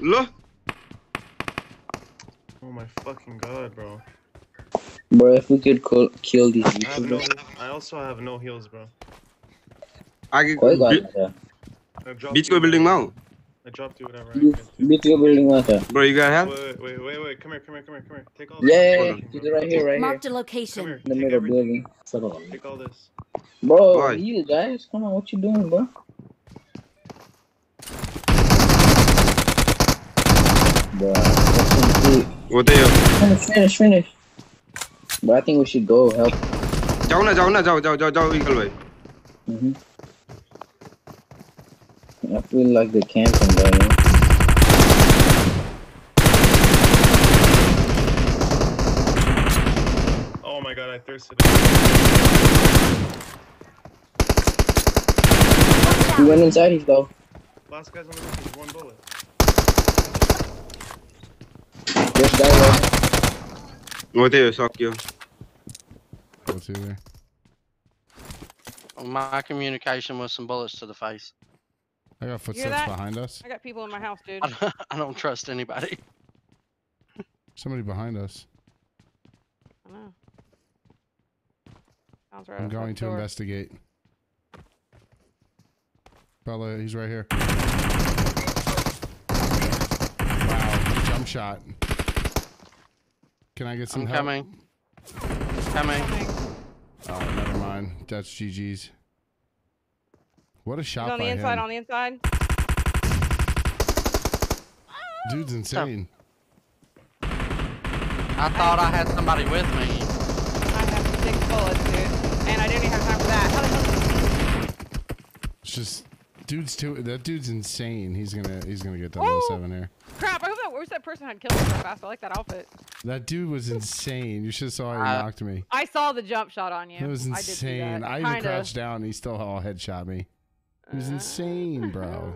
Look. Oh my fucking god, bro. Bro, if we could kill these YouTubers. I also have no heals, bro. Beach go building now. I dropped you whatever. Beach go building now. Bro, you got help? Wait. Come here. Take all this. Yeah. Bro. Right here. Mark the location. Come here. In the middle building. Settle on. Take all this. Bro, bye. You guys, come on, what you doing, bro? Bro, what they up? Finish. But I think we should go help. Go. I feel like they're camping there. You know? Oh my god, I thirsted. He went inside, he's though. Last guy's on the roof is one bullet. This guy left. What do you suck you? What's here? My communication was some bullets to the face. I got footsteps behind us. I got people in my house, dude. I don't trust anybody. Somebody behind us. I know. Right I'm going to investigate. Bella, he's right here. Wow, jump shot. Can I get some help? I'm coming. Oh, never mind. That's GG's. What a shot by him. On the inside. Dude's insane. I thought I had somebody with me. I have 6 bullets, dude. And I didn't even have time for that. It's just, that dude's insane. He's gonna get that level 7 here. Crap, I hope that, where's that person had killed me so fast. I like that outfit. That dude was insane. You should have saw how he knocked me. I saw the jump shot on you. It was insane. I even crouched down and he still all headshot me. It was insane, bro.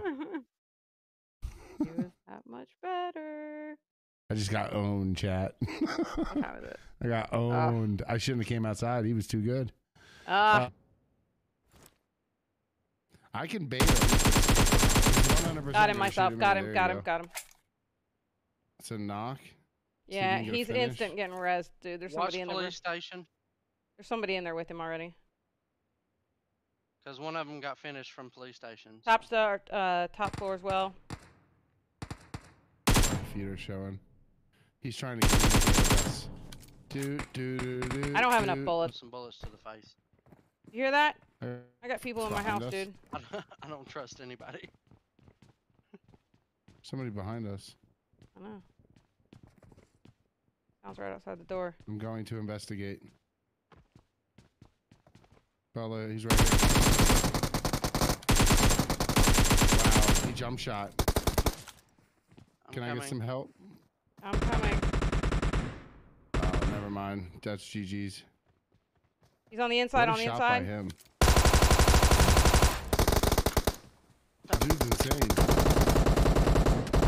He was that much better. I just got owned, chat. How is it? I got owned. I shouldn't have came outside. He was too good. I can bait him. 100%. Got him. It's a knock. Yeah, he's instant getting rezzed, dude. There's somebody in the police station. There's somebody in there with him already. Because one of them got finished from police stations. Top floor as well. Feet are showing. He's trying to get us. I don't have enough bullets. Some bullets to the face. You hear that? I got people in my house, dude. I don't trust anybody. Somebody behind us. I know. Sounds right outside the door. I'm going to investigate. Bella, he's right here. Jump shot. Can I get some help? I'm coming. Oh, never mind. That's GG's. He's on the inside. What a shot by him. Dude's insane.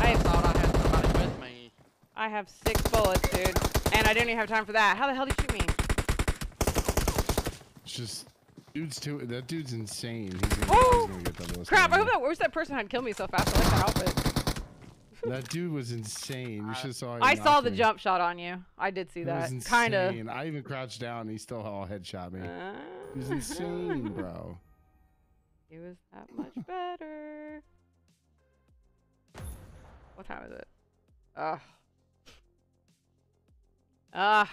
I thought I had somebody with me. I have 6 bullets, dude, and I didn't even have time for that. How the hell did you shoot me? It's just. That dude's insane. He's gonna get that crap! I hope that where's that person had killed me so fast. I like that outfit. That dude was insane. You should saw. I saw the jump shot on you. I did see that. Kind of. I even crouched down. And he still all headshot me. He was insane, bro. He was that much better. What time is it? Ah.